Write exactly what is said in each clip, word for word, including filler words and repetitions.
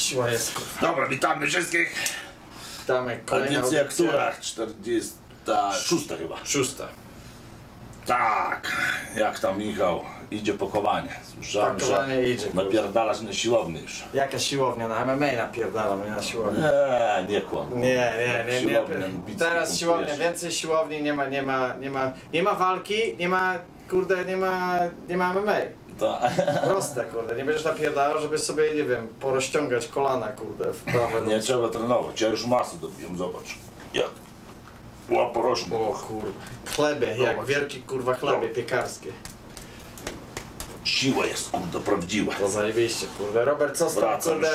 Siła jest. Dobra, witamy wszystkich. Witamy kolejna audycja. Która? czterdziesta szósta chyba. Szósta. Tak, jak tam Michał? Idzie pakowanie. Słyszałem, pakowanie że idzie, napierdalasz na siłowni już. Jaka siłownia? Na M M A napierdalam, nie na siłownię. Nie, nie kłam. Nie, nie, nie. nie. Teraz siłownia, więcej siłowni, nie ma, nie ma, nie ma, nie ma walki, nie ma, kurde, nie ma, nie ma M M A. To. Proste, kurde, nie będziesz napierdalał, żeby sobie, nie wiem, porozciągać kolana, kurde, w prawe. Nie trzeba trenować, ja już masę dobiłem, zobacz. Jak? Łaporośny. O kurde. Chleby, zobacz. Jak wielki, kurwa, chleby piekarskie. Siła jest, kurde, prawdziwa. To zajebiście, kurde. Robert, co z tym, kurde?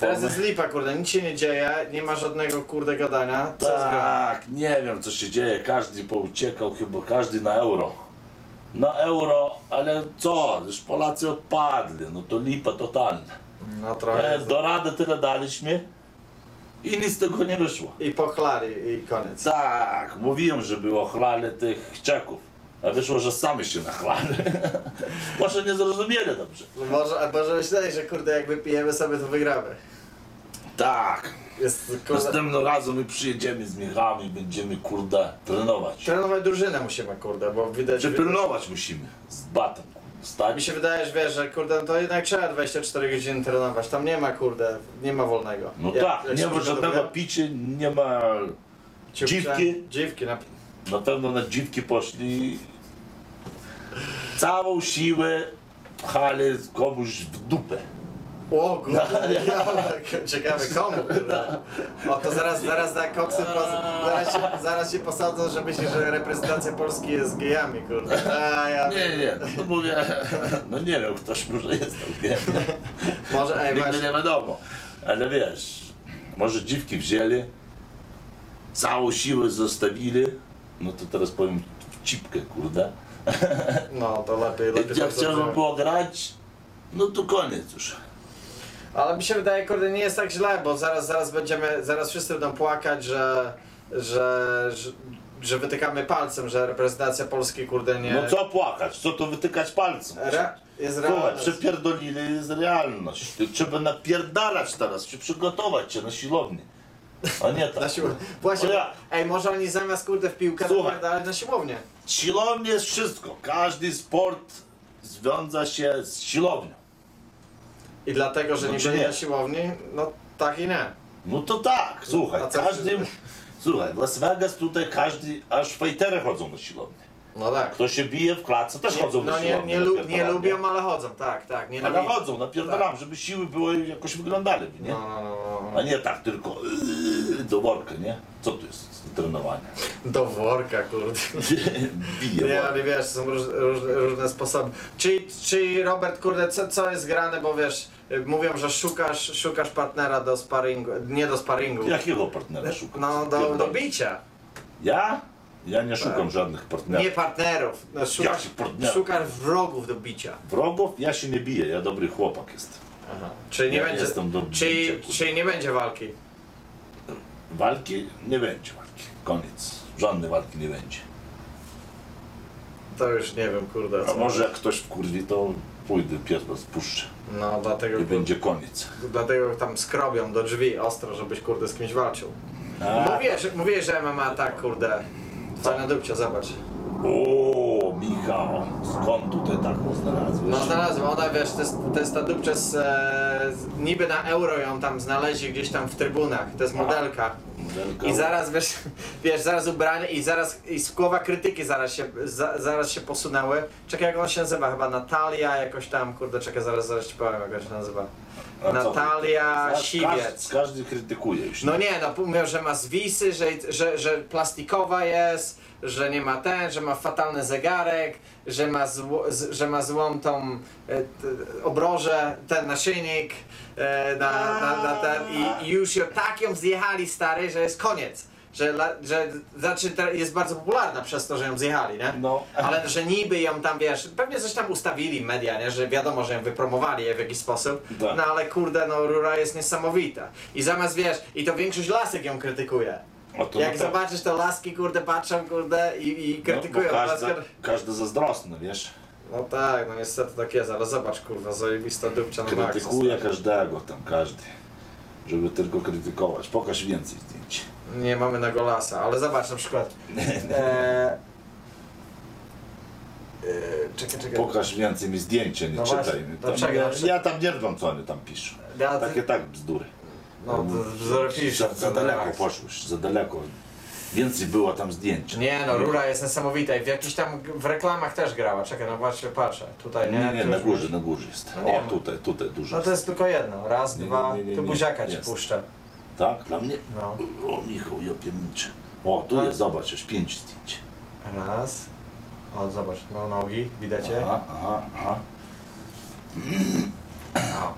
Teraz jest lipa, kurde, nic się nie dzieje, nie ma żadnego, kurde, gadania. Co tak, nie wiem, co się dzieje, każdy pouciekał, chyba każdy na euro. Na euro, ale co, już Polacy odpadli, no to lipa totalna. No trochę. E, do rady tyle daliśmy i nic z tego nie wyszło. I pochlali, i koniec. Tak, mówiłem, że było chlali tych Czeków. A wyszło, że sami się nachlali. Może nie zrozumieli dobrze. Może, a może myśleć, że kurde, jak wypijemy sobie, to wygramy. Tak. Jest, kurde... Następnym razem my przyjedziemy z Michami i będziemy, kurde, trenować. Trenować drużynę musimy, kurde, bo widać... Czy pilnować musimy z batem, stać. Mi się wydaje, że wiesz, że kurde, to jednak trzeba dwadzieścia cztery godziny trenować. Tam nie ma, kurde, nie ma wolnego. No jak, tak, jak nie ma żadnego picia, nie ma dziwki. Dziwki na... Na pewno na dziwki poszli, całą siłę pchali komuś w dupę. O kurde, ciekawe komu, kurde. O to zaraz, zaraz na Koksu, zaraz się, zaraz się posadzą, że myśli, że reprezentacja Polski jest gejami, kurde. A, ja... Nie, nie, no mówię, no nie wiem, ktoś może jest tam gejem. Może, ej, nigdy nie wiadomo, ale wiesz, może dziwki wzięli, całą siłę zostawili. No to teraz powiem cipkę, kurde. No to lepiej, lepiej. Jak chciałbym było grać, no to koniec już. Ale mi się wydaje, kurde, nie jest tak źle, bo zaraz, zaraz będziemy, zaraz wszyscy będą płakać, że, że, że, że wytykamy palcem, że reprezentacja Polski, kurde, nie... No co płakać? Co to wytykać palcem? Re... Jest realność. Przepierdolili, jest realność. Trzeba napierdalać teraz, się przygotować się na siłownię. A nie tak. Na siłownię. Właśnie, ja. Ej, może oni zamiast kurde w piłkę dalej na siłownię. Siłownia jest wszystko. Każdy sport związa się z siłownią. I dlatego, że no, nie byli nie. na siłowni, no tak i nie. No to tak, słuchaj, no, każdy... Się... Słuchaj, w Las Vegas tutaj każdy, aż fajtery chodzą na siłownię. No tak. Kto się bije w klatce też nie, chodzą no na siłownię. No nie, nie, lu nie lubią, ale chodzą, tak, tak. Nie ale lubię. Chodzą, napierdalam, tak. Żeby siły były jakoś wyglądali, nie? No, no, no. A nie tak tylko do worka, nie? Co to jest trenowanie? Do worka, kurde. Bije nie, ale wiesz, są róż, róż, różne sposoby. Czy, czy Robert, kurde, co, co jest grane, bo wiesz, mówią, że szukasz, szukasz partnera do sparingu, nie do sparingu. Jakiego partnera szukasz? No, do, do bicia. Ja? Ja nie szukam żadnych partnerów. Nie partnerów. No, szukasz, partnerów. Szukasz wrogów do bicia. Wrogów? Ja się nie biję, ja dobry chłopak jestem. Aha. Czyli nie, ja będzie, czyli, czyli nie będzie walki? Walki? Nie będzie walki. Koniec. Żadnej walki nie będzie. To już nie wiem, kurde. A może jak ktoś wkurwi, to pójdę, pierdol spuszczę. No dlatego... I będzie koniec. Dlatego tam skrobią do drzwi ostro, żebyś kurde z kimś walczył. Mówiłeś, że M M A tak kurde. Wcale na dupcie, zobacz. O, Michał, skąd tutaj taką znalazłeś? No znalazłem, ona wiesz, to jest, to jest ta dupcia z, e, z... Niby na euro ją tam znaleźli gdzieś tam w trybunach, to jest modelka. Modelka. I zaraz wiesz, wiesz, zaraz ubranie i zaraz i słowa krytyki zaraz się, za, zaraz się posunęły. Czekaj, jak on się nazywa, chyba Natalia jakoś tam, kurde, czekaj, zaraz, zaraz ci powiem, jak on się nazywa. Natalia Siwiec. Każdy krytykuje już. No nie, no mówią, że ma zwisy, że, że, że plastikowa jest, że nie ma ten, że ma fatalny zegarek, że ma, zło, że ma złą tą e, obrożę, ten naszyjnik e, na, na, na ten i, i już ją tak ją zjechali stary, że jest koniec. Że, że znaczy jest bardzo popularna przez to, że ją zjechali, nie? No. Ale że niby ją tam, wiesz, pewnie coś tam ustawili media, nie? Że wiadomo, że ją wypromowali je w jakiś sposób, da. No ale kurde, no rura jest niesamowita. I zamiast, wiesz, i to większość lasek ją krytykuje. To jak to... zobaczysz te laski, kurde, patrzą, kurde i, i krytykują. No, każdy, każdy zazdrosny, wiesz? No tak, no niestety tak jest, ale zobacz, kurwa, zajebista dupcia na maksa. Krytykuje każdego tam, każdy. Żeby tylko krytykować. Pokaż więcej zdjęć. Nie mamy na golasa, ale zobacz na przykład. e... Czekaj, czekaj. Pokaż więcej mi zdjęcie, nie no czytaj. Tam, czekaj, ja, ja tam nie wiem, co oni tam piszą. Ja, Takie ty... tak bzdury. No, bzdury piszą. Za, za daleko poszłeś, za daleko. Więcej było tam zdjęć. Nie no, rura jest niesamowita i w jakichś tam, w reklamach też grała. Czekaj, no właśnie patrzę. Tutaj, nie? Nie, nie, na górze, na górze jest. No, o, tutaj, tutaj dużo. No to jest tylko jedno. Raz, nie, dwa, nie, nie, nie, tu buziaka ci puszczę. Tak? Dla mnie? No. O, Michał, ja pierniczę. O, tu no. jest, zobacz, już pięć zdjęć. Raz. O, zobacz, no nogi, widać je? Aha, aha, aha. No.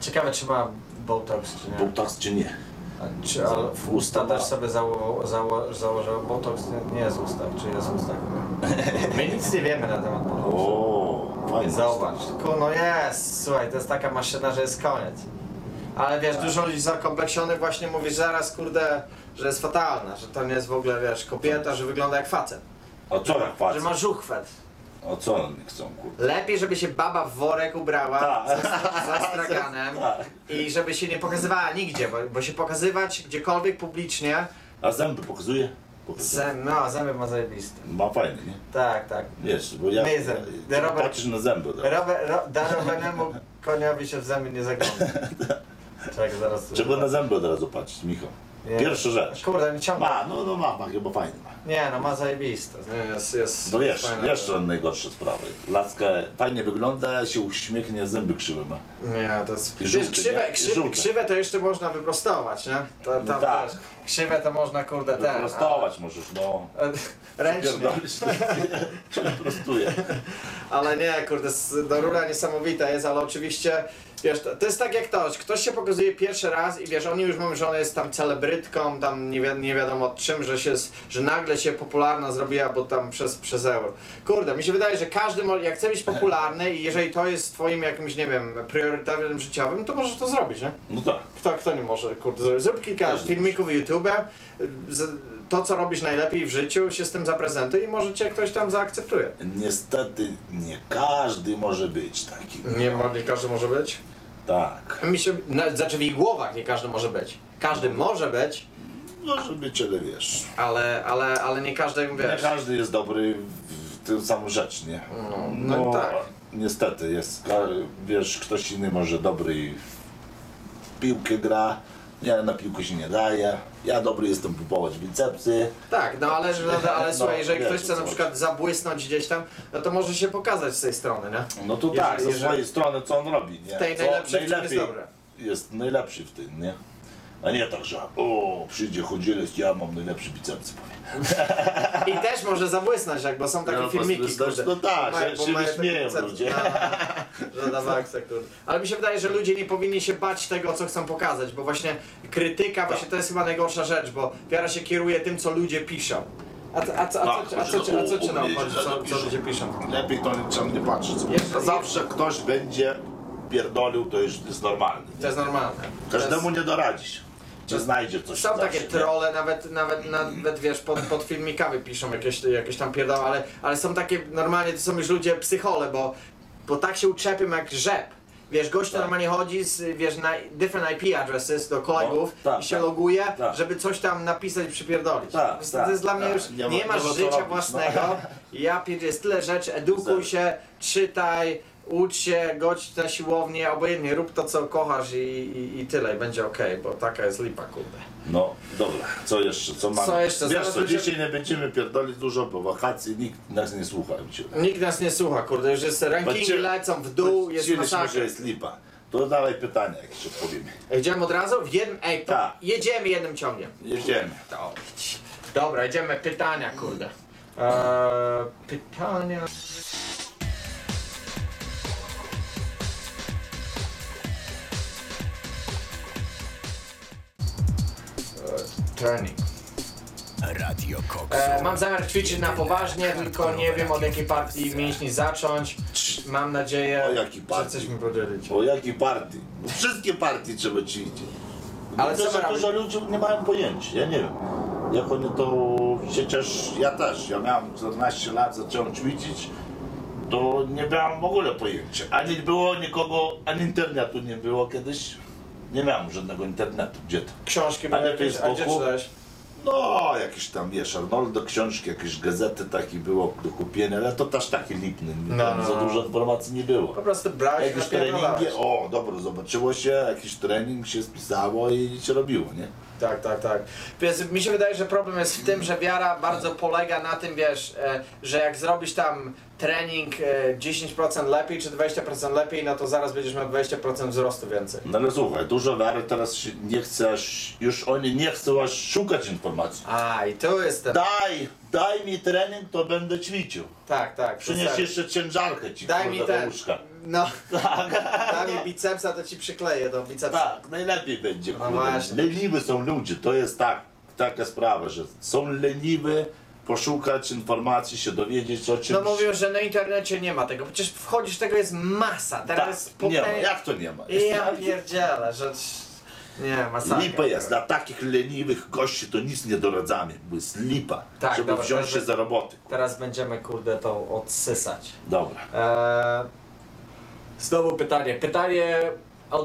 Ciekawe, czy ma botox, czy nie? Botox, czy nie? A czy a w usta też sobie zało, zało, założył botox? Nie jest ustach, czy jest ustach? My nic nie wiemy na temat botoxu. O, zobacz, no jest, słuchaj, to jest taka maszyna, że jest koniec. Ale wiesz, tak. dużo ludzi zakompleksionych właśnie mówi, że zaraz, kurde, że jest fatalna, że to nie jest w ogóle, wiesz, kobieta, że wygląda jak facet. O co jak facet? Że ma żuchwet. O co oni chcą, kurde? Lepiej, żeby się baba w worek ubrała tak. za straganem tak. i żeby się nie pokazywała nigdzie, bo, bo się pokazywać gdziekolwiek publicznie... A zęby pokazuje? pokazuje. Zęb, no, zęby ma zajebiste. Ma fajne, nie? Tak, tak. Wiesz, bo ja... ja Robert, patrzysz na zęby. Tak? Robert, ro, darowanemu koniowi się w zęby nie zagląda. Czekaj, zaraz... Trzeba na zęby od razu patrzeć, Michał. Nie. Pierwsza rzecz. Kurde, nie ciągle. Ma, no, no ma, ma chyba fajny. Nie, no ma zajebiste. Nie, jest, jest, no jest jeszcze, jeszcze najgorsza sprawa. Laska fajnie wygląda, się uśmiechnie, zęby krzywe ma. Nie, to jest... Żółty, krzywe, nie? Krzywe, krzywe to jeszcze można wyprostować, nie? To, tam no tak. też, krzywe to można, kurde, ten... Wyprostować ale... możesz, no. Ręcznie. Prostuje. Ale nie, kurde, no, rura niesamowita jest, ale oczywiście... Wiesz, to jest tak jak to, ktoś się pokazuje pierwszy raz i wiesz, oni już mówią, że ona jest tam celebrytką, tam nie, wi nie wiadomo czym, że, się, że nagle się popularna zrobiła, bo tam przez, przez euro. Kurde, mi się wydaje, że każdy, jak chce być popularny i jeżeli to jest twoim jakimś, nie wiem, priorytetem życiowym, to możesz to zrobić, nie? No tak. Kto, kto nie może, kurde, zrobić? Zrób kilka filmików w YouTube, to co robisz najlepiej w życiu, się z tym zaprezentuj i może cię ktoś tam zaakceptuje. Niestety nie każdy może być taki. Nie, nie każdy może być? Tak. Mi się, no, znaczy w ich głowach nie każdy może być. Każdy może być. Może być, ale wiesz. Ale, ale, ale nie każdy, wiesz. Nie każdy jest dobry w tę samą rzecz, nie? No, no, no tak. Niestety jest, wiesz, ktoś inny może dobry w piłkę gra. Ja na piłkę się nie daję, ja dobry jestem kupować bicepsy. Tak, no ale, ale, ale no, słuchaj, jeżeli wiecie, ktoś chce na przykład zabłysnąć gdzieś tam, no to może się pokazać z tej strony, nie? No to jeżeli, tak, ze swojej strony co on robi, nie? W tej najlepszej jest dobre. Jest najlepszy w tym, nie? A nie tak, że o, przyjdzie chodzielec, ja mam najlepszy bicepsy, powiem. I też może zabłysnąć, jak, bo są takie no, filmiki, kurde. No tak, bo ja, bo się wyśmieją ludzie. Na maksa, kurde. Ale mi się wydaje, że ludzie nie powinni się bać tego, co chcą pokazać, bo właśnie krytyka, tak. właśnie to jest chyba najgorsza rzecz, bo wiara się kieruje tym, co ludzie piszą. A co, a co, a co, a co, a co ci nam chodzi, co, co ludzie piszą? Lepiej to czemu nie patrzeć. Zawsze ktoś będzie pierdolił, to już jest normalne. To jest normalne. Każdemu nie doradzisz. Czy znajdzie coś. Są zawsze, takie trolle, nawet, nawet, nawet wiesz, pod, pod filmikami piszą jakieś, jakieś tam pierdoły, ale, ale są takie, normalnie to są już ludzie psychole, bo, bo tak się uczepią jak rzep. Wiesz, gość tak. normalnie chodzi z, wiesz, na different I P addresses do kolegów no, tak, i się tak, loguje, tak. żeby coś tam napisać i przypierdolić. Tak, to jest tak, dla mnie tak. już, nie, nie masz życia robić, własnego, no. ja pierd... jest tyle rzeczy, edukuj się, czytaj, ucz się, godź na siłownię, obojętnie, rób to, co kochasz i, i, i tyle, i będzie okej, okay, bo taka jest lipa, kurde. No, dobra, co jeszcze, co mamy? Co jeszcze? Wiesz co, dzisiaj nie będziemy pierdolić dużo, bo wakacje nikt nas nie słucha. Nikt nas nie słucha, kurde, już jest rankingi Bacie, lecą w dół, jest masakra. Że jest lipa, to dawaj pytania, jak się odpowiemy. Idziemy od razu? W jednym, ej, tak. jedziemy jednym ciągiem. Jedziemy. Dobra, idziemy, pytania, kurde. Eee, pytania... Training. Radio Koksu. E, mam zamiar ćwiczyć na poważnie, tylko nie wiem od jakiej partii mięśni zacząć. Mam nadzieję, o jaki że coś mi podzielić. O jakiej partii? Wszystkie partie trzeba ćwiczyć. Ale dużo, dużo ludzi nie mają pojęcia, ja nie wiem. Jak oni to... Przecież ja też, ja miałem czternaście lat, zacząłem ćwiczyć, to nie miałem w ogóle pojęcia. Ani było nikogo, ani internetu nie było kiedyś. Nie miałem żadnego internetu, gdzie to? Książki były jakieś, a gdzie czytałeś? No, jakieś tam, wiesz, Arnoldo, książki, jakieś gazety takie było do kupienia, ale to też taki lipny, no, no. Za dużo informacji nie było. Po prostu brać, jakieś treningi, o, dobra, zobaczyło się, jakiś trening się spisało i się robiło, nie? Tak, tak, tak. Więc mi się wydaje, że problem jest w tym, że wiara bardzo polega na tym, wiesz, że jak zrobisz tam trening dziesięć procent lepiej czy dwadzieścia procent lepiej, no to zaraz będziesz miał dwadzieścia procent wzrostu więcej. No ale słuchaj, dużo wiary teraz nie chcesz, już oni nie chcą aż szukać informacji. A i tu jest ten... Daj, daj mi trening, to będę ćwiczył. Tak, tak. Przynieś jeszcze ciężarkę ci, daj mi ten... łóżka. No, tak. Daj mi bicepsa, to ci przykleję do bicepsa. Tak, najlepiej będzie. No właśnie. Leniwy są ludzie, to jest tak, taka sprawa, że są leniwy. Poszukać informacji, się dowiedzieć o czymś. No mówią, że na internecie nie ma tego, przecież wchodzisz, tego jest masa. Teraz tak, po... nie ma, jak to nie ma? I ja pierdzielę, że... Nie, masakra. Lipa jest, dla takich leniwych gości to nic nie doradzamy, bo jest lipa, tak, żeby dobra, wziąć się za roboty. Teraz będziemy, kurde, to odsysać. Dobra. Eee, znowu pytanie. Pytanie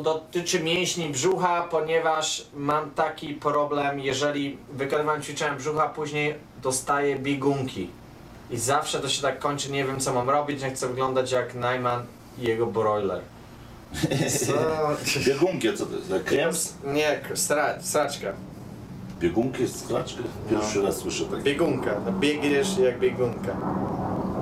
dotyczy mięśni brzucha, ponieważ mam taki problem, jeżeli wykonywam ćwiczenia brzucha, później dostaję biegunki i zawsze to się tak kończy, nie wiem co mam robić, nie chcę wyglądać jak Najman i jego broiler. So... Biegunki, co to jest? Krems? Nie, sra sraczka. Biegunki, sraczka? Pierwszy no. raz słyszę tak. Biegunka, biegniesz jak biegunka.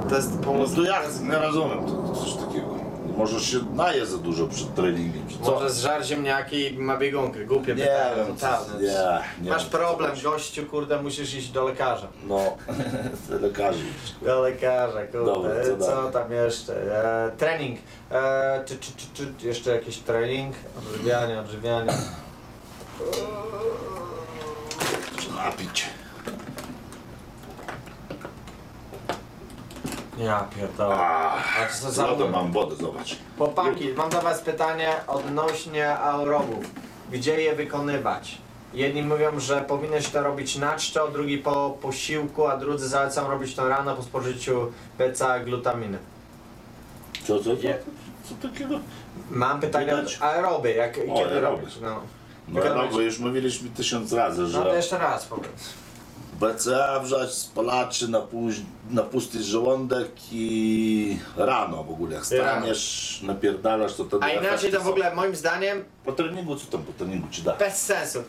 To jest pomoc... No to ja nie rozumiem, to coś takiego. Może się naje za dużo przed treningiem. Może zżar ziemniaki i ma biegunkę, głupie nie pytanie. Wiem, to, nie, nie masz wiem, problem, gościu, kurde, musisz iść do lekarza. No, do lekarza. Do lekarza, kurde. Dobra, co, co tam jeszcze? E, trening. E, czy, czy, czy, czy jeszcze jakiś trening? Odżywianie, odżywianie. Napić. Ja pierdolę. A co za wodę mam, wodę, zobacz. Chłopaki, mam do was pytanie odnośnie aerobów. Gdzie je wykonywać? Jedni mówią, że powinieneś to robić na czczo, drugi po posiłku, a drudzy zalecają robić to rano po spożyciu P C A glutaminy. Co, co, co? Co takiego? Mam pytanie o aeroby, jak o, kiedy aeroby. robisz? No, no aeroby już mówiliśmy tysiąc razy, że... No to jeszcze raz powiedz. B C A wrzać, spalaczy na, na pusty żołądek i rano w ogóle, jak staniesz, napierdalasz, to wtedy... A inaczej to w ogóle moim zdaniem... Po treningu, co tam po treningu ci da? Bez sensu.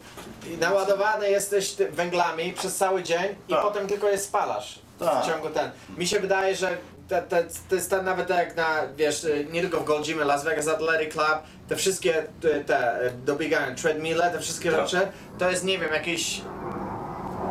Naładowany jesteś węglami przez cały dzień i tak. potem tylko je spalasz tak. w ciągu ten. Mi się wydaje, że to jest ten, nawet jak na, wiesz, nie tylko w Gold Gymie, Las Vegas, Adlery Club, te wszystkie te dobiegania, treadmille, te wszystkie tak. rzeczy, to jest, nie wiem, jakieś...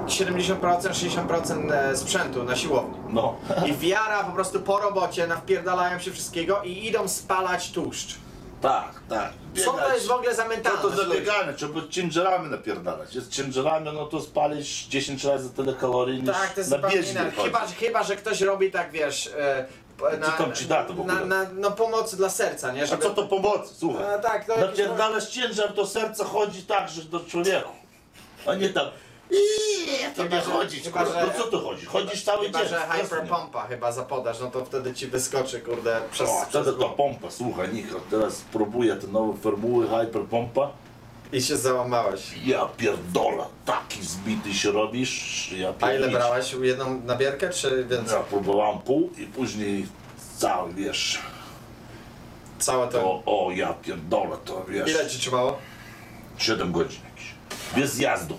siedemdziesiąt procent, sześćdziesiąt procent sprzętu na siłowni. No. I wiara po prostu po robocie nawpierdalają się wszystkiego i idą spalać tłuszcz. Tak, tak. Biegać. Co to jest w ogóle za mentalność? No to zabiegane, trzeba ciężarami napierdalać. Jest ciężarami, no to spalisz dziesięć razy tyle kalorii niż tak, to jest na bieżni. Chyba, chyba, że ktoś robi tak, wiesz... Na, co tam ci da to w ogóle? Na, na, no pomocy dla serca, nie? Żeby... A co to pomocy? Słuchaj. A, tak, to napierdalasz jakiś... ciężar, to serce chodzi tak, że do człowieku. A nie tam... Iiii, to nie chodzić, chyba, że, no co tu chodzi? Chodzisz cały chyba, dzień. Chyba, że hyperpompa chyba zapodasz, no to wtedy ci wyskoczy, kurde, przez... O, wtedy przez... ta pompa, słuchaj, Niko, teraz próbuję te nowe formuły hyperpompa. I się załamałeś. Ja pierdolę, taki zbity się robisz, ja pierdolę. A ile brałeś? Jedną nabierkę, czy więcej? Ja próbowałem pół i później cały, wiesz... Całe to... to o, ja pierdolę, to wiesz... Ile ci trzymało? siedem godzin jakiś. Bez zjazdu.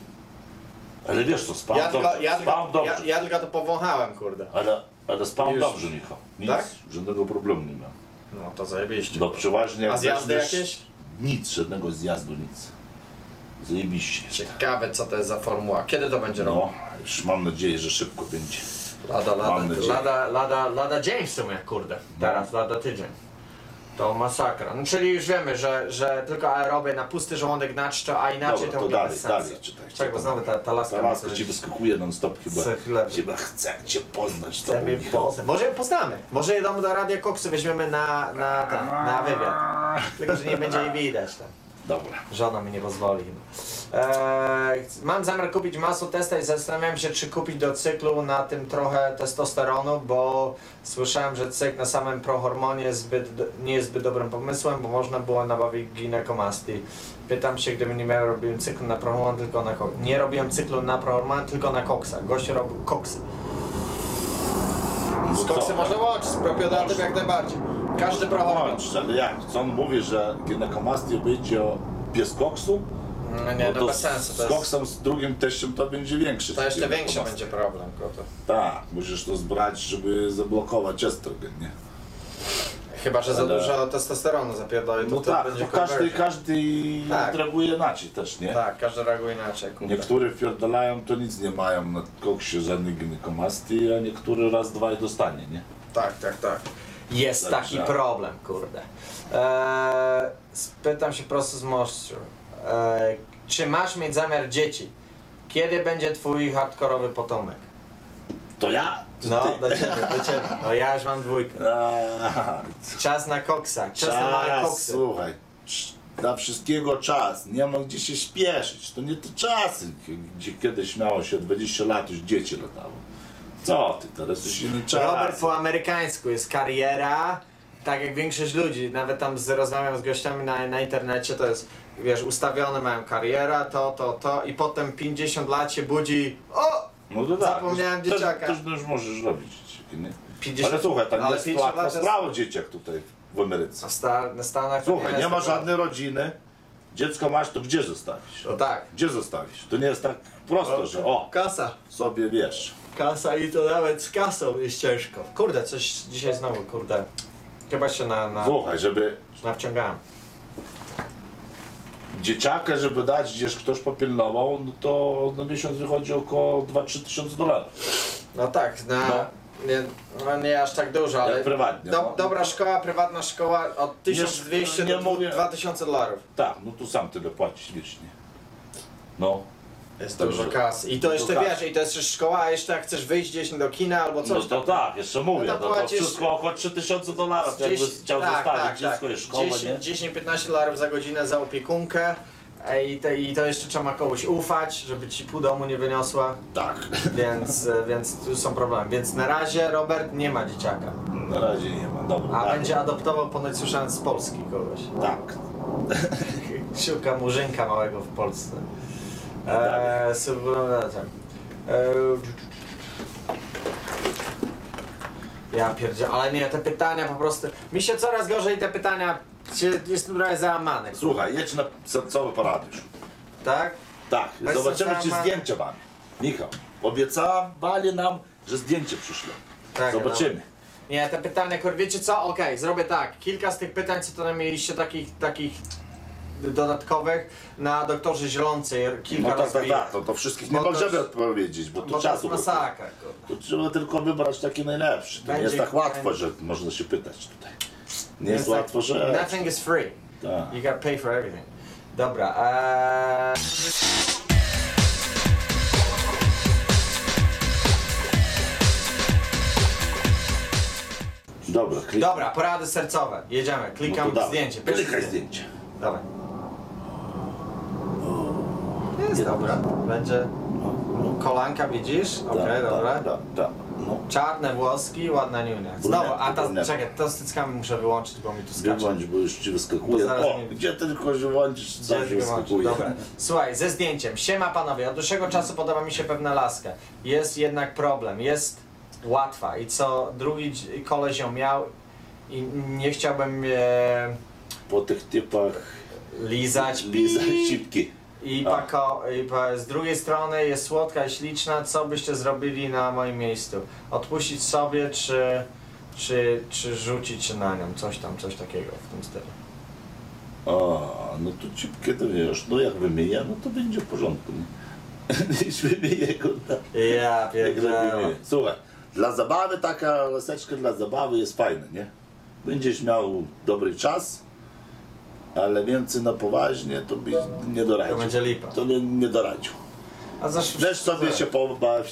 Ale wiesz co, spałem ja dobrze, tylko, ja spałem tylko, dobrze. Ja, ja tylko to powąchałem, kurde. Ale, ale spałem już. dobrze, Michał. Nic, tak? żadnego problemu nie miałem. No to zajebiście. No przeważnie jak zjazdy jakieś? Nic, żadnego zjazdu, nic. Zajebiście. Ciekawe co to jest za formuła. Kiedy to będzie robił? No, już mam nadzieję, że szybko będzie. Lada, lada, lada, lada, lada dzień w sumie, kurde. Teraz no. lada tydzień. To masakra. No, czyli już wiemy, że, że tylko aerobię na pusty żołądek na czczo, a inaczej dobra, to nie bez sensu. Dalej, czytaj, czytaj. Czego znowu ta, ta laska... Ta laska ci wyskakuje non stop chyba. Chyba chce cię poznać. Chce mnie poznać. Może ją poznamy. Może jedną do Radia Koksu weźmiemy na, na, na, na wywiad. Tylko, że nie będzie jej widać tam. Dobra. Żona mi nie pozwoli. Eee, mam zamiar kupić masotesta i zastanawiam się, czy kupić do cyklu na tym trochę testosteronu, bo słyszałem, że cykl na samym prohormonie jest zbyt, nie jest zbyt dobrym pomysłem, bo można było nabawić ginekomastii. Pytam się, gdybym nie miał, robiłem cyklu na prohormon, tylko na koksa. Nie robiłem cyklu na prohormon, tylko na koksa. Gość robił koksy. Z koksy można łączyć, z propiodatem jak najbardziej. Każdy prohormon. Ale jak? Co on mówi, że ginekomastii będzie bez koksu? No nie, no to bez sensu. Z koksem, z drugim teściem to będzie większy. To jeszcze większy będzie problem, koto. Tak, musisz to zbrać, żeby zablokować estrogen, nie? Chyba, że ale... za dużo testosteronu zapierdoli, to no tak, będzie to każdy, każdy tak. reaguje inaczej też, nie? Tak, każdy reaguje inaczej. Kurde. Niektórzy wpierdalają, to nic nie mają na koksie, żadnej ginekomastii, a niektóry raz, dwa i dostanie, nie? Tak, tak, tak. Jest tak, taki tak. problem, kurde. Eee, spytam się prosto z mością. Eee, czy masz mieć zamiar dzieci? Kiedy będzie twój hardkorowy potomek? To ja? To no, ty. do ciebie, do ciebie. No ja już mam dwójkę. Czas na koksa, czas, czas na małe koksy. Słuchaj, dla wszystkiego czas, nie ma gdzie się śpieszyć. To nie te czasy, gdzie kiedyś miało się dwadzieścia lat, już dzieci latało. Co ty, teraz już inny czas. Robert po amerykańsku jest kariera. Tak jak większość ludzi, nawet tam z, rozmawiam z gościami na, na internecie, to jest, wiesz, ustawione mają kariera, to, to, to i potem pięćdziesiąt lat się budzi, o, no to zapomniałem tak, dzieciaka. To, to już możesz robić, nie? pięćdziesiąt, ale słuchaj, tak ale jest łatwa sprawa dzieciak tutaj w Ameryce. Na Stanach słuchaj, nie, nie ma żadnej rodziny, dziecko masz, to gdzie zostawisz? O tak. Gdzie zostawisz? To nie jest tak prosto, o, że o, kasa sobie wiesz. Kasa i to nawet z kasą jest ciężko. Kurde, coś dzisiaj znowu, kurde. Chyba się na, na Słuchaj, żeby nawciągałem. Dzieciaka, żeby dać, gdzieś ktoś popilnował, no to na miesiąc wychodzi około dwa trzy tysiące dolarów. No tak, na, no. Nie, no nie aż tak dużo, ale jak prywatnie, do, no. dobra szkoła, prywatna szkoła od tysiąc dwieście nie, nie do dwa tysiące dolarów. Tak, no tu sam tyle płacisz wiecznie. No. Jest to dużo kasy. I to jeszcze wiesz, i to jest jeszcze szkoła, a jeszcze jak chcesz wyjść gdzieś do kina albo coś. No to tak, jeszcze mówię, no to, to, to wszystko około trzy tysiące dolarów, jakbyś chciał tak, zostawić, tak, dziecko tak. jest szkoła, dziesięć do piętnastu dolarów za godzinę za opiekunkę i to, i to jeszcze trzeba komuś ufać, żeby ci pół domu nie wyniosła. Tak. Więc, więc tu są problemy. Więc na razie Robert nie ma dzieciaka. Na razie nie ma, dobra. A tak. będzie adoptował, ponoć słyszałem, z Polski kogoś. Tak. Siłka murzynka małego w Polsce. Eee, subronatem. Eee, ja pierdzielę, ale nie, te pytania po prostu... Mi się coraz gorzej te pytania... Się, jestem trochę załamany. Słuchaj, jedź na sercowy paradisz. Tak? Tak. Bez Zobaczymy, czy zdjęcie mamy. Michał, obiecawali nam, że zdjęcie przyszło. Tak, zobaczymy. No. Nie, te pytania, kur... wiecie co? Okej, okay, zrobię tak. Kilka z tych pytań, co to nam mieliście, takich... takich... dodatkowych na doktorze Zielonce kilka no tak, tak, tak, to, to wszystkich nie możemy odpowiedzieć, bo, bo to czasu masakra. To trzeba tylko wybrać taki najlepszy. To będzie, nie jest tak łatwo, będzie. Że można się pytać tutaj. Nie jest, jest łatwo, tak, że... Nothing is free. Ta. You gotta pay for everything. Dobra. Eee... Dobra, klikam. Dobra, porady sercowe. Jedziemy. Klikam no zdjęcie. Klikaj zdjęcie. Dawaj. Jest dobra. Będzie kolanka, widzisz? Okej, okay, dobra. Da, da, da. No. Czarne włoski, ładna niunia. Znowu, a ta, czekaj, to z cyckami muszę wyłączyć, bo mi tu skacze. Wyłącz, bo już ci wyskakuje. O, mi... gdzie tylko, że włączysz, zawsze wyskakuje. Dobra. Słuchaj, ze zdjęciem. Siema panowie, od dłuższego czasu podoba mi się pewna laska. Jest jednak problem, jest łatwa i co drugi koleś ją miał i nie chciałbym... E... po tych typach lizać, lizać cipki. I, pako, i pa, z drugiej strony jest słodka i śliczna, co byście zrobili na moim miejscu? Odpuścić sobie, czy, czy, czy rzucić się na nią, coś tam, coś takiego w tym stylu. A, no to cipkę to wiesz, no jak wymienia, no to będzie w porządku, nie? Niż wymienię go tam. Ja pierdolę. Słuchaj, dla zabawy taka laseczka dla zabawy jest fajna, nie? Będziesz miał dobry czas. Ale więcej na poważnie to byś nie doradził. To będzie lipa. To nie, nie doradził. A zasz... Weź sobie się pobaw,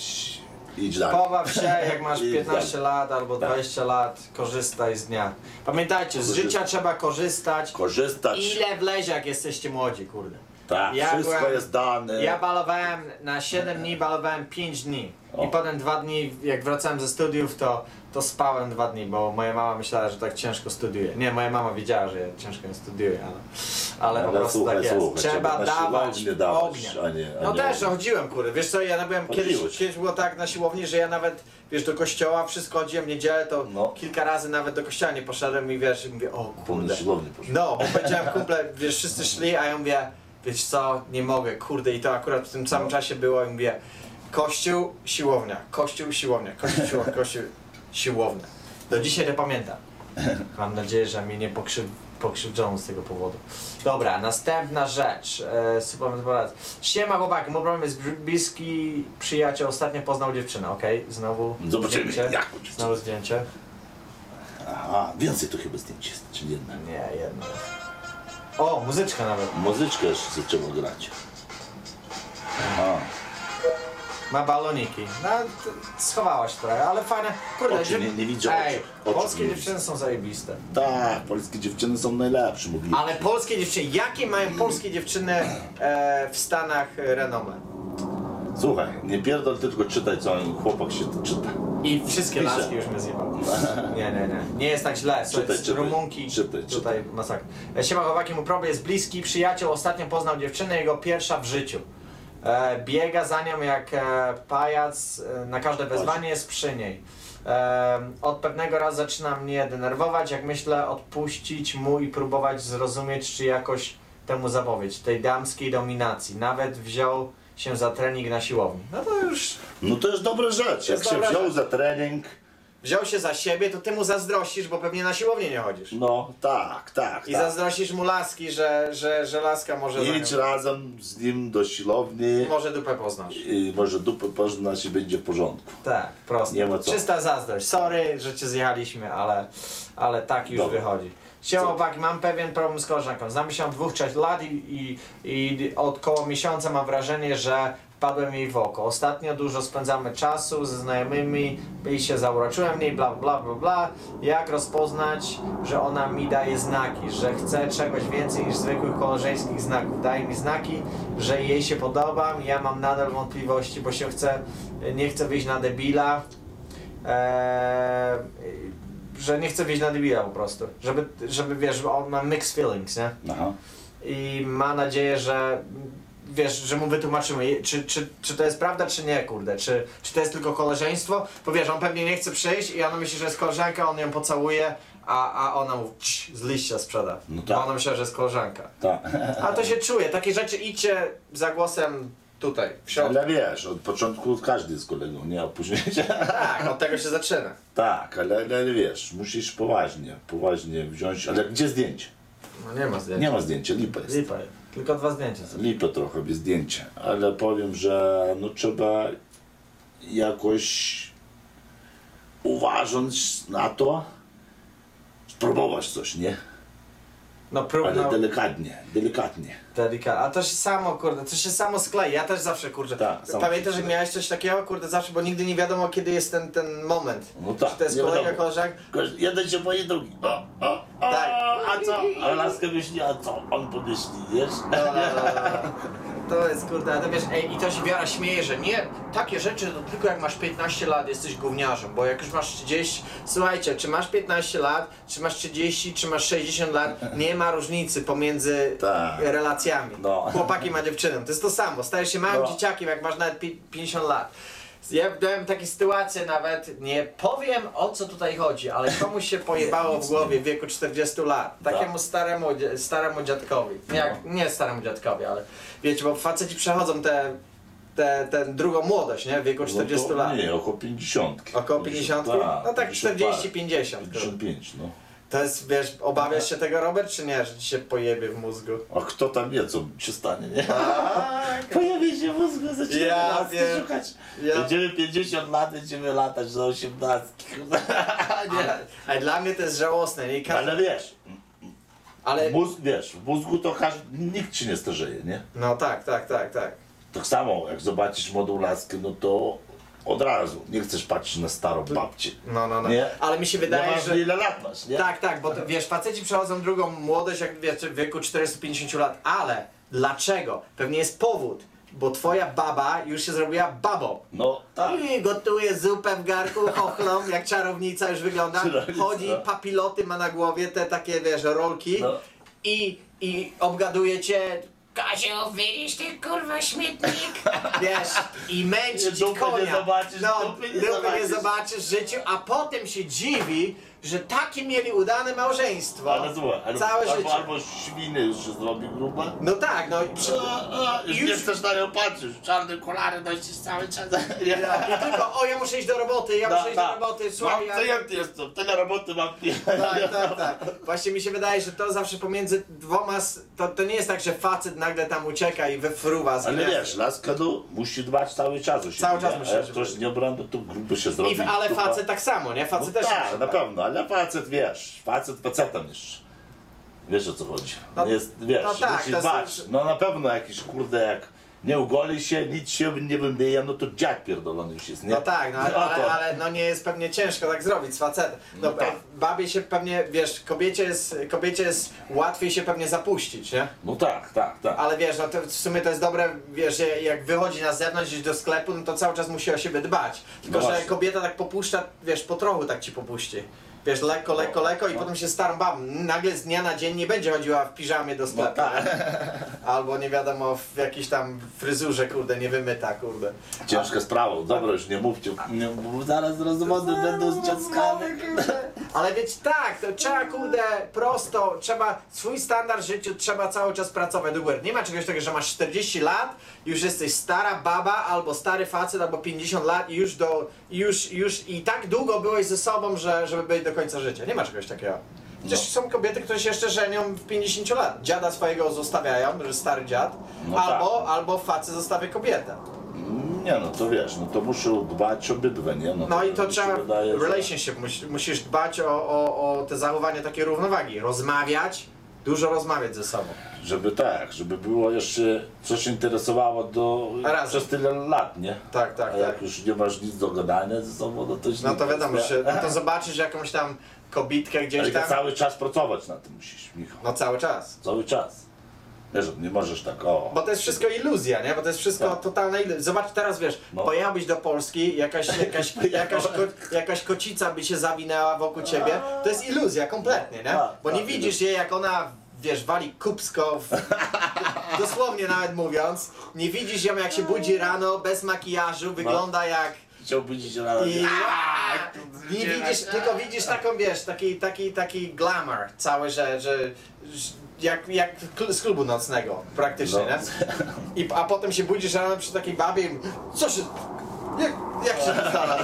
idź dalej. Pobaw się, jak masz piętnaście lat albo tak. dwadzieścia lat, korzystaj z dnia. Pamiętajcie, z Korzysta. życia trzeba korzystać. Korzystać. Ile wlezie, jak jesteście młodzi, kurde. Tak, ja wszystko byłem, jest dane. Ja balowałem na siedem dni, balowałem pięć dni. O. I potem dwa dni, jak wracałem ze studiów, to, to spałem dwa dni, bo moja mama myślała, że tak ciężko studiuję. Nie, moja mama wiedziała, że ja ciężko nie studiuję, ale, ale, ale po prostu słuchaj, tak jest. Słuchaj, trzeba dawać ognia. A nie, a no nie też, chodziłem, kurde. Wiesz co, ja nabyłem kiedyś, kiedyś było tak na siłowni, że ja nawet, wiesz, do kościoła wszystko chodziłem w niedzielę, to no. kilka razy nawet do kościoła nie poszedłem i wiesz, mówię, o kurde. No, bo powiedziałem kumple, wiesz, wszyscy szli, a ja mówię, wiesz co, nie mogę, kurde, i to akurat w tym samym czasie było i mówię, kościół, siłownia, kościół, siłownia, kościół, siłownia, kościół, siłownia. Do dzisiaj nie pamiętam. Mam nadzieję, że mnie nie pokrzyw pokrzywdzono z tego powodu. Dobra, następna rzecz. E, Suplement. Siema chłopaki, mój problem jest bliski przyjaciel, ostatnio poznał dziewczynę, okej? Okay? Znowu zobaczymy, zdjęcie. Jak znowu zdjęcie. Aha, więcej tu chyba zdjęć jest, czy jedna? Nie, jedno. O, muzyczka nawet. Muzyczkę już zaczęło grać. Aha. Ma baloniki. No, schowałaś trochę, ale fajne. Kurde, oczy, nie, nie widział. Ej, oczy, polskie nie dziewczyny są zajebiste. Tak, polskie dziewczyny są najlepsze. Mówili. Ale polskie dziewczyny, jakie mają polskie dziewczyny e, w Stanach renomę? Słuchaj, nie pierdol, tylko czytaj, co chłopak się to czyta. I wszystkie pisze. Laski już mnie zjebały. Nie, nie, nie. Nie jest tak źle. Słuchaj, czytaj, Rumunki, czytaj, czytaj. Tutaj masakra. Siema chłopaki, mój problem jest bliski. Przyjaciel ostatnio poznał dziewczynę, jego pierwsza w życiu. E, biega za nią jak e, pajac, e, na każde wezwanie jest przy niej. E, od pewnego razu zaczyna mnie denerwować, jak myślę odpuścić mu i próbować zrozumieć, czy jakoś temu zapowiedź, tej damskiej dominacji. Nawet wziął się za trening na siłowni. No to już... No to jest dobra rzecz, jak się wziął za trening... Wziął się za siebie, to ty mu zazdrościsz, bo pewnie na siłownię nie chodzisz. No, tak, tak. I tak. Zazdrościsz mu laski, że, że, że laska może... Idź razem z nim do siłowni. Może dupę poznasz. I może dupę poznasz i będzie w porządku. Tak, prosto. Nie ma co. Czysta zazdrość. Sorry, że cię zjechaliśmy, ale, ale tak już Dobry. wychodzi. Siema chłopaki, mam pewien problem z koleżanką. Znamy się od dwóch, trzech lat i, i, i od koło miesiąca mam wrażenie, że wpadłem jej w oko. Ostatnio dużo spędzamy czasu ze znajomymi i się zauroczyłem w niej, bla, bla, bla, bla. Jak rozpoznać, że ona mi daje znaki, że chce czegoś więcej niż zwykłych koleżeńskich znaków. Daje mi znaki, że jej się podobam, ja mam nadal wątpliwości, bo się chcę, nie chcę wyjść na debila. Eee, że nie chcę wyjść na debila po prostu. Żeby, żeby wiesz, on ma mixed feelings, nie? Aha. I ma nadzieję, że wiesz, że mu wytłumaczymy, czy, czy, czy to jest prawda, czy nie, kurde, czy, czy to jest tylko koleżeństwo, bo wiesz, on pewnie nie chce przyjść i ona myśli, że jest koleżanka, on ją pocałuje, a, a ona mu cii, z liścia sprzeda, no tak. A ona myśli, że jest koleżanka. Tak. A to się czuje, takie rzeczy idźcie za głosem tutaj, w środku. Ale wiesz, od początku każdy z kolegą, nie, a później się... Tak, od tego się zaczyna. Tak, ale, ale wiesz, musisz poważnie, poważnie wziąć, ale gdzie zdjęcie? No nie ma zdjęcia. Nie ma zdjęcia, lipa jest. Lipa jest. Tylko dwa zdjęcia. Lipa trochę bez zdjęcia, ale powiem, że no trzeba jakoś uważać na to, spróbować coś, nie? No prób, ale no, delikatnie, delikatnie. Delikatnie. A to się samo, kurde, to się samo sklei. Ja też zawsze, kurde, tak, pamiętasz, że miałeś coś takiego, kurde, zawsze, bo nigdy nie wiadomo, kiedy jest ten, ten moment. No tak, czy to jest kolega, koleżanka? Jeden się boi, drugi. O, o, o, tak. A co? A laska myśli, a co? On podmyśli, wiesz? No, no, no. To jest, kurde, to wiesz, ej, i to się Wiara śmieje, że nie, takie rzeczy to tylko jak masz piętnaście lat jesteś gówniarzem, bo jak już masz trzydzieści, słuchajcie, czy masz piętnaście lat, czy masz trzydzieści, czy masz sześćdziesiąt lat, nie ma różnicy pomiędzy Ta. relacjami, no. Chłopakiem a dziewczyną, to jest to samo, stajesz się małym no. dzieciakiem, jak masz nawet pięćdziesiąt lat. Ja dałem takie sytuacje nawet, nie powiem o co tutaj chodzi, ale komuś się pojebało w głowie w wieku czterdziestu lat. Takiemu staremu, staremu dziadkowi. Jak, nie staremu dziadkowi, ale wiecie, bo faceci przechodzą tę te, te, te drugą młodość, nie? W wieku czterdziestu lat. Nie, około pięćdziesiąt. Około pięćdziesiąt? No tak czterdzieści pięćdziesiąt. No. To jest, wiesz, obawiasz się tego, Robert, czy nie, że ci się pojebie w mózgu? A kto tam wie, co się stanie, nie? Tak. Pojebie się w mózgu, zaczynamy ja laski wiem. szukać. Ja. Będziemy pięćdziesiąt lat, będziemy latać za osiemnaście. A dla mnie to jest żałosne, nie? Każdy... Ale wiesz, Ale... Mózg, wiesz, w mózgu to każdy, nikt ci nie starzeje, nie? No tak, tak, tak, tak. Tak samo, jak zobaczysz młodą laskę, no to... Od razu, nie chcesz patrzeć na starą babcię. No, no, no. Nie? Ale mi się wydaje, nie masz, że... ile lat masz, nie? Tak, tak, bo to, wiesz, faceci przechodzą drugą młodość, jak wiesz, w wieku czterdziestu pięćdziesięciu lat, ale Dlaczego? Pewnie jest powód, bo twoja baba już się zrobiła babą. No tak. I gotuje zupę w garku, chochlą, jak czarownica już wygląda. Chodzi, papiloty ma na głowie, te takie, wiesz, rolki. No. I, i obgaduje cię. Kazio, wyjdziesz ty, kurwa, śmietnik! Wiesz, i męczy ci konia. Nie zobaczysz, no, nie, zobaczysz. nie zobaczysz w życiu, a potem się dziwi, że takie mieli udane małżeństwo. Ale złe, całe albo, życie. Albo świny już się zrobi gruba. No tak, no. Przy... A, a, już już... nie chcesz na nią patrzysz, czarne kolary nosisz cały czas. Nie. No, i tylko, o, ja muszę iść do roboty, ja da, muszę iść da. do roboty, słuchaj. Mam klient jestem, tyle roboty mam klient. Tak, tak, tak. Właśnie mi się wydaje, że to zawsze pomiędzy dwoma, to, to nie jest tak, że facet nagle tam ucieka i wyfruwa z Ale wiesz, laska no, musi dbać cały czas. Się cały czas musi. Jak ktoś nie obrano, to gruby się zrobi. I, ale gruba. Facet tak samo, nie? Facet no też tak, na pewno. Ale facet, wiesz, facet facetem już. Wiesz o co chodzi. No, jest, wiesz, no tak, musi dbać. Jest... No na pewno jakiś, kurde, jak nie ugoli się, nic się nie wymyje, no to dziad pierdolony już jest, nie? No tak, no ale, no, ale, ale no nie jest pewnie ciężko tak zrobić z facetem. No, no tak. Babie się pewnie, wiesz, kobiecie jest, kobiecie jest łatwiej się pewnie zapuścić, nie? No tak, tak, tak. Ale wiesz, no to w sumie to jest dobre, wiesz, jak wychodzi na zewnątrz, gdzieś do sklepu, no to cały czas musi o siebie dbać. Tylko, no że kobieta tak popuszcza, wiesz, po trochu tak ci popuści. Wiesz, lekko, lekko, lekko i no. potem się starą babą. Nagle z dnia na dzień nie będzie chodziła w piżamie do sklepu. No tak. Albo nie wiadomo, w jakiejś tam fryzurze, kurde, nie wymyta, kurde. Ciężka sprawa, dobra, już nie mówcie. Nie, zaraz rozwody będą z ciaskami. Ale wiecie, tak, to trzeba, kurde, prosto, trzeba, swój standard życiu trzeba cały czas pracować do góry. Nie ma czegoś takiego, że masz czterdzieści lat, już jesteś stara baba, albo stary facet, albo pięćdziesiąt lat i już do, już, już i tak długo byłeś ze sobą, że, żeby być do końca życia. Nie ma czegoś takiego. Przecież no. są kobiety, które się jeszcze żenią w pięćdziesiąt lat. Dziada swojego zostawiają, że stary dziad, no albo, tak. albo facet zostawia kobietę. Nie no, to wiesz, no to muszą dbać obydwie, nie? No, no i to trzeba, wydaje, relationship, że... musisz dbać o, o, o te zachowanie takiej równowagi. Rozmawiać, dużo rozmawiać ze sobą. Żeby tak, żeby było jeszcze, coś interesowało do, Razem. przez tyle lat, nie? Tak, tak, A jak tak. już nie masz nic do gadania ze sobą, no to już No to wiadomo, że, no to zobaczysz jakąś tam kobitkę gdzieś Ale tam. Cały czas pracować na tym musisz, Michał. No cały czas. Cały czas. Wiesz, nie możesz tak, o... Bo to jest wszystko iluzja, nie? Bo to jest wszystko tak. totalna iluzja. Zobacz, teraz wiesz, no. pojechałbyś do Polski, jakaś, jakaś, jakaś, ko, jakaś kocica by się zawinęła wokół ciebie. To jest iluzja kompletnie, nie? Bo nie widzisz jej, jak ona... Wiesz, wali kupsko, w, dosłownie nawet mówiąc, nie widzisz ją, jak się budzi rano, bez makijażu, wygląda no. jak... Chciał budzić rano. I... Nie widzisz, tylko widzisz taką, wiesz, taki, taki, taki glamour cały, że, że, że jak, jak z klubu nocnego praktycznie, no. nie? I, a potem się budzisz rano przy takiej babie i co się... Jak, jak się dostała?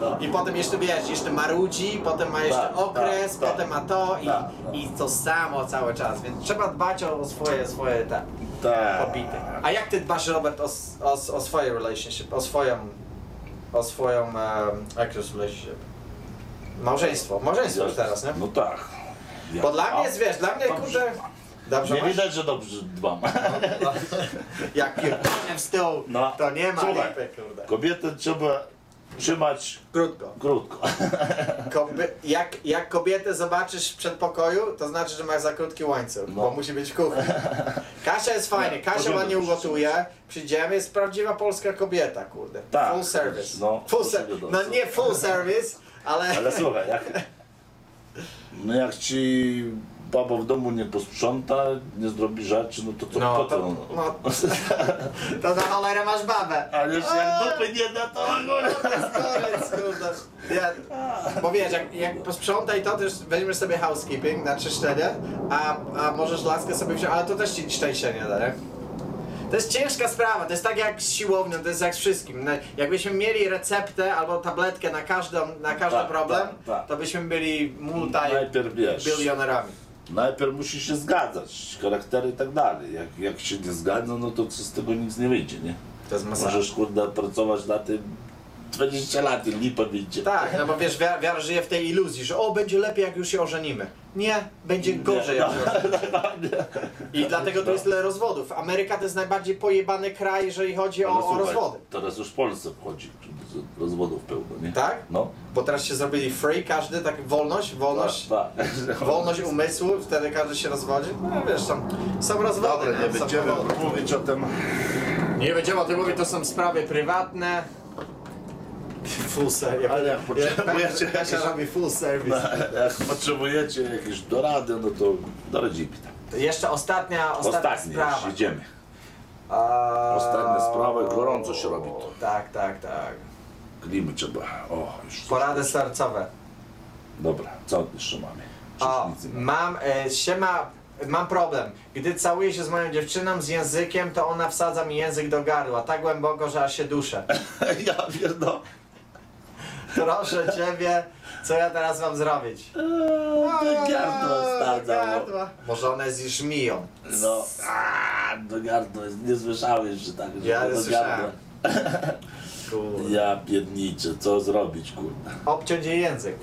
No. I potem jeszcze wiesz, jeszcze marudzi, potem ma jeszcze da, okres, da, potem ma to i, da, da. i to samo cały czas, więc trzeba dbać o swoje, swoje te hobity. A jak ty dbasz, Robert, o, o, o swoje relationship, o swoją, o swoją, um, jak już relationship? Małżeństwo, małżeństwo już teraz, nie? No tak. Ja, Bo dla a, mnie jest, wiesz, dla mnie, kurde... Dobrze, nie masz? Widać, że dobrze dbam. No, no. Jak pierdolę w stół, no. to nie ma lipy, kurde. Kobietę trzeba trzymać krótko. krótko. Koby, jak, jak kobietę zobaczysz w przedpokoju, to znaczy, że masz za krótki łańcuch, no. bo musi być w kuchni. Kasia jest fajna, Kasia ładnie ugotuje, przyjdziemy, jest prawdziwa polska kobieta, kurde. Tak, full service. No, full ser no nie full service, ale... Ale słuchaj, jak, no jak ci... Baba w domu nie posprząta, nie zrobi rzeczy, no to co no, potem? To, no, to za cholerę masz babę. Ale już jak dupy nie da, to ja, bo wiesz, jak, jak posprzątaj to, też weźmiesz sobie housekeeping na czyszczenie, a, a możesz laskę sobie wziąć, ale to też ci szczęścia nie da, nie? To jest ciężka sprawa, to jest tak jak z siłownią, to jest jak z wszystkim. Jakbyśmy mieli receptę albo tabletkę na, każdą, na każdy tak, problem, tak, tak. to byśmy byli multi-bilionerami. Najpierw musi się zgadzać, charaktery i tak dalej. Jak, jak się nie zgadza, no to z tego nic nie wyjdzie, nie? To jest masakra. Możesz, kurde, pracować na tym dwadzieścia lat i lipa wyjdzie. Tak, no bo wiesz, wiara, wiara żyje w tej iluzji, że o, będzie lepiej, jak już się ożenimy. Nie, będzie gorzej, nie, jak się ożenimy. I no, dlatego to jest tyle rozwodów. Ameryka to jest najbardziej pojebany kraj, jeżeli chodzi o, o rozwody. Teraz już w Polsce wchodzi rozwodów pełno, nie? Tak? No. Bo teraz się zrobili free, każdy, tak wolność, wolność, ta, ta. wolność umysłu, wtedy każdy się rozwodzi. No wiesz, tam są rozwody. Dobre, nie, nie będziemy mówić o tym. Nie będziemy o tym mówić, to są sprawy prywatne. Full service. Ale jak potrzebujecie, ja, ja robi full service. No, jak potrzebujecie jakieś dorady, no to doradzimy tam. Jeszcze ostatnia, ostatnia Ostatnie, sprawa. Idziemy. A... Ostatnia sprawa, gorąco się robi to. Tak, tak, tak. Klimy trzeba. O, już porady sercowe. Dobra, co jeszcze mamy? O, mam, e, siema, mam problem. Gdy całuję się z moją dziewczyną z językiem, to ona wsadza mi język do gardła. Tak głęboko, że aż się duszę. Ja pierdolę. Proszę Ciebie, co ja teraz mam zrobić? Do gardła wsadza. Może ona jest już miją. No, a, do gardła. Nie słyszałeś, że tak. Że ja nie słyszałem. Kurde. Ja biedniczę, co zrobić, kurde? Obciąć jej język.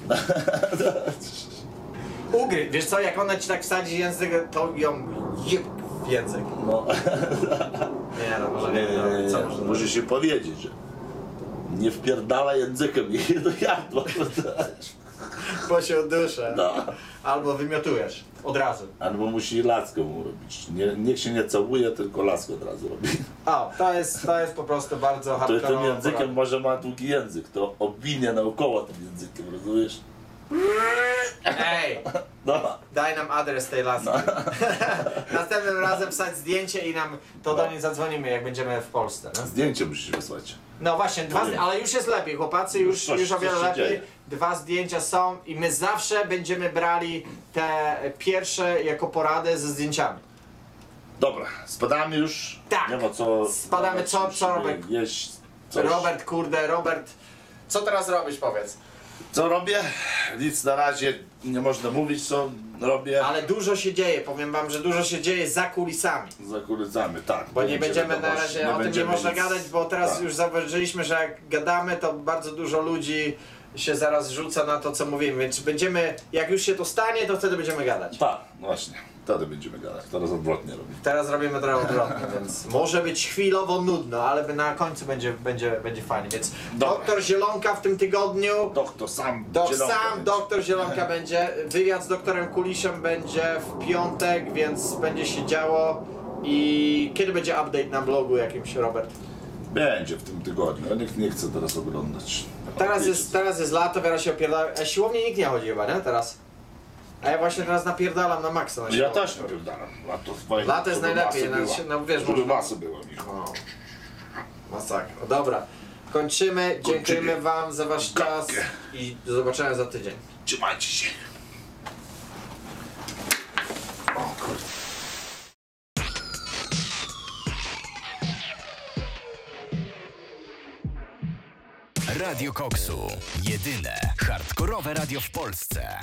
Ugry, wiesz co, jak ona ci tak wsadzi język, to ją jeb w język. No. Nie no, może nie, nie, nie. Co można? Muszę się powiedzieć, że nie wpierdala językiem, nie do jadła. Bo się uduszę. No. Albo wymiotujesz, od razu. Albo musi laskę mu robić. Nie, niech się nie całuje, tylko laskę od razu robi. O, to jest, to jest po prostu bardzo hardcore. To tym językiem porad. Może ma długi język, to obwinie naokoło tym językiem, rozumiesz? Ej, no. Daj nam adres tej laski. No. Następnym razem wsadź zdjęcie i nam to no. do niej zadzwonimy, jak będziemy w Polsce. No? Zdjęcie musisz wysłać. No właśnie, dwa zdjęcia, ale już jest lepiej, chłopacy, już, coś, już o wiele lepiej. Dzieje. Dwa zdjęcia są i my zawsze będziemy brali te pierwsze jako poradę ze zdjęciami. Dobra, spadamy już. Tak, nie ma co, spadamy co, co Robert. Jeść coś. Robert, kurde, Robert, co teraz robisz, powiedz? Co robię? Nic na razie nie można mówić, co robię. Ale dużo się dzieje, powiem wam, że dużo się dzieje za kulisami. Za kulisami, tak. Bo nie będziemy na razie, o tym nie można gadać, bo teraz już zauważyliśmy, że jak gadamy, to bardzo dużo ludzi się zaraz rzuca na to, co mówimy, więc będziemy, jak już się to stanie, to wtedy będziemy gadać. Tak, właśnie, wtedy będziemy gadać, teraz odwrotnie robimy. Teraz robimy trochę odwrotnie, więc może być chwilowo nudno, ale na końcu będzie, będzie, będzie fajnie, więc dobra. Doktor Zielonka w tym tygodniu. Doktor sam do, Zielonka Sam będzie. Doktor Zielonka będzie, wywiad z doktorem Kuliszem będzie w piątek, więc będzie się działo. I kiedy będzie update na blogu jakimś, Robert? Będzie w tym tygodniu, ale nikt nie chce teraz oglądać. Teraz jest, teraz jest lato, wiara się opierda. A siłownie nikt nie chodzi chyba, nie? Teraz. A ja właśnie teraz napierdalam na maksa. Na ja też napierdalam. Lato, swoje, lato jest najlepiej. Masy na, na, wiesz, może... masy było, Michał. No. Masakra. Dobra. Kończymy. Dziękujemy Kończymy. Wam za wasz czas. I do zobaczenia za tydzień. Trzymajcie się. O kurde. Radio Koksu. Jedyne hardkorowe radio w Polsce.